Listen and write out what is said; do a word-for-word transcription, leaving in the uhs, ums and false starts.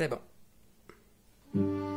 C'est bon.